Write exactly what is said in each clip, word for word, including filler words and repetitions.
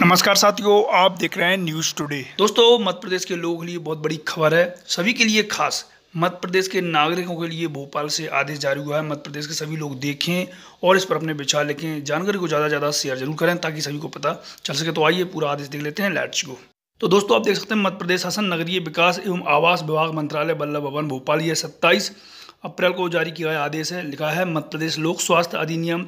नमस्कार साथियों, आप देख रहे हैं न्यूज टुडे। दोस्तों, मध्य प्रदेश के लोगों के लिए बहुत बड़ी खबर है, सभी के लिए खास। मध्य प्रदेश के नागरिकों के लिए भोपाल से आदेश जारी हुआ है। मध्य प्रदेश के सभी लोग देखें और इस पर अपने विचार लिखें। जानकारी को ज़्यादा से ज़्यादा शेयर जरूर करें ताकि सभी को पता चल सके। तो आइए पूरा आदेश देख लेते हैं, लेट्स गो। तो दोस्तों, आप देख सकते हैं मध्य प्रदेश शासन नगरीय विकास एवं आवास विभाग मंत्रालय बल्लभ भवन भोपाल, यह सत्ताईस अप्रैल को जारी किया गया आदेश है। लिखा है, मध्य प्रदेश लोक स्वास्थ्य अधिनियम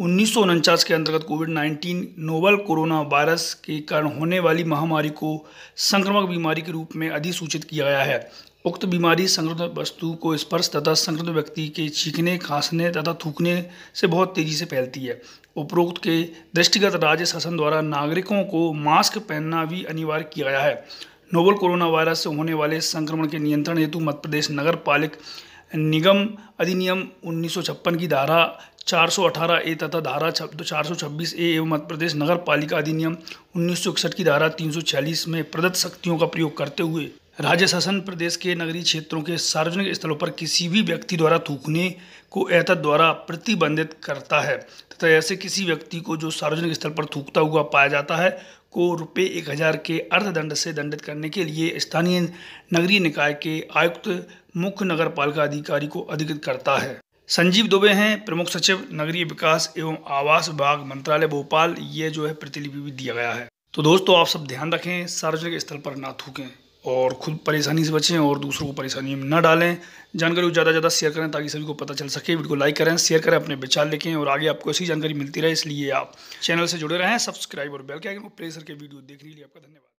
उन्नीस सौ उनचास के अंतर्गत COVID nineteen novel corona virus के कारण होने वाली महामारी को संक्रामक बीमारी के रूप में अधिसूचित किया गया है। उक्त बीमारी संक्रमित वस्तु को स्पर्श तथा संक्रमित व्यक्ति के छींकने, खांसने तथा थूकने से बहुत तेजी से फैलती है। उपरोक्त के दृष्टिगत राज्य शासन द्वारा नागरिकों को मास्क पहनना भी अनिवार्य किया गया है। नोवल कोरोना वायरस से होने वाले संक्रमण के नियंत्रण हेतु मध्य प्रदेश नगर पालिका निगम अधिनियम उन्नीस सौ छप्पन की धारा चार सौ अठारह ए तथा धारा चार सौ छब्बीस ए एवं मध्य प्रदेश नगर पालिका अधिनियम उन्नीस सौ इकसठ की धारा तीन सौ छियालीस में प्रदत्त शक्तियों का प्रयोग करते हुए राज्य शासन प्रदेश के नगरीय क्षेत्रों के सार्वजनिक स्थलों पर किसी भी व्यक्ति द्वारा थूकने को एतद द्वारा प्रतिबंधित करता है तथा ऐसे किसी व्यक्ति को जो सार्वजनिक स्थल पर थूकता हुआ पाया जाता है को रुपये एक हज़ार के अर्थदंड से दंडित करने के लिए स्थानीय नगरीय निकाय के आयुक्त मुख्य नगर पालिका अधिकारी को अधिकृत करता है। संजीव दुबे हैं प्रमुख सचिव नगरीय विकास एवं आवास विभाग मंत्रालय भोपाल। ये जो है प्रतिलिपि भी दिया गया है। तो दोस्तों, आप सब ध्यान रखें, सार्वजनिक स्थल पर ना थूकें और खुद परेशानी से बचें और दूसरों को परेशानी में न डालें। जानकारी को ज़्यादा से ज़्यादा शेयर करें ताकि सभी को पता चल सके। वीडियो को लाइक करें, शेयर करें, अपने विचार लिखें और आगे आपको ऐसी जानकारी मिलती रहे, इसलिए आप चैनल से जुड़े रहें। सब्सक्राइब और बेल के आइकन को प्रेस करके वीडियो देखने के लिए आपका धन्यवाद।